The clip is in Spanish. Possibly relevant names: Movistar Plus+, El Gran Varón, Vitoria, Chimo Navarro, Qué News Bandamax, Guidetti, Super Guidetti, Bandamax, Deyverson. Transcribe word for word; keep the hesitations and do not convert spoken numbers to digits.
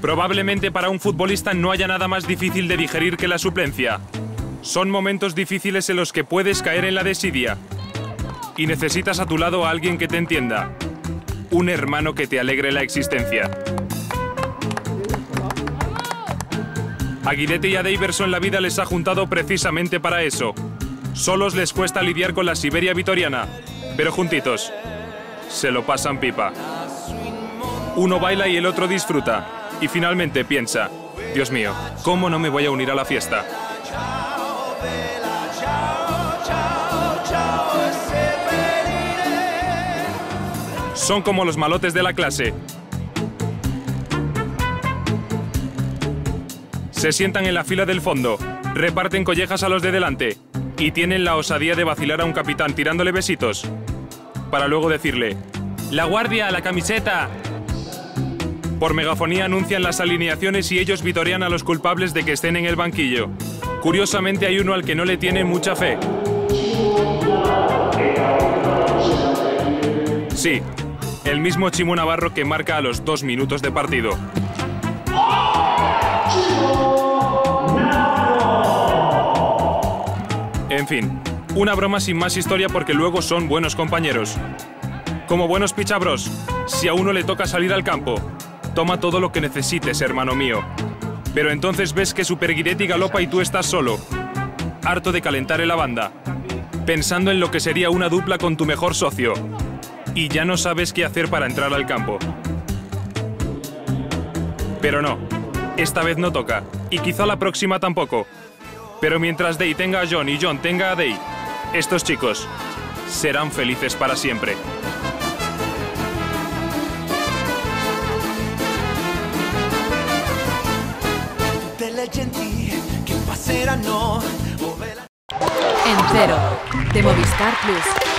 Probablemente para un futbolista no haya nada más difícil de digerir que la suplencia. Son momentos difíciles en los que puedes caer en la desidia. Y necesitas a tu lado a alguien que te entienda. Un hermano que te alegre la existencia. A Guidetti y a Deyverson la vida les ha juntado precisamente para eso. Solos les cuesta lidiar con la Siberia vitoriana, pero juntitos se lo pasan pipa. Uno baila y el otro disfruta. Y finalmente piensa, Dios mío, ¿cómo no me voy a unir a la fiesta? Son como los malotes de la clase. Se sientan en la fila del fondo, reparten collejas a los de delante y tienen la osadía de vacilar a un capitán tirándole besitos, para luego decirle «¡La guardia, la camiseta!». Por megafonía anuncian las alineaciones y ellos vitorean a los culpables de que estén en el banquillo. Curiosamente hay uno al que no le tiene mucha fe. Sí, el mismo Chimo Navarro que marca a los dos minutos de partido. En fin, una broma sin más historia porque luego son buenos compañeros. Como buenos pichabros, si a uno le toca salir al campo, toma todo lo que necesites, hermano mío. Pero entonces ves que Super Guidetti galopa y tú estás solo, harto de calentar en la banda, pensando en lo que sería una dupla con tu mejor socio, y ya no sabes qué hacer para entrar al campo. Pero no, esta vez no toca, y quizá la próxima tampoco. Pero mientras Dey tenga a John y John tenga a Dey, estos chicos serán felices para siempre. En Cero, de Movistar Plus.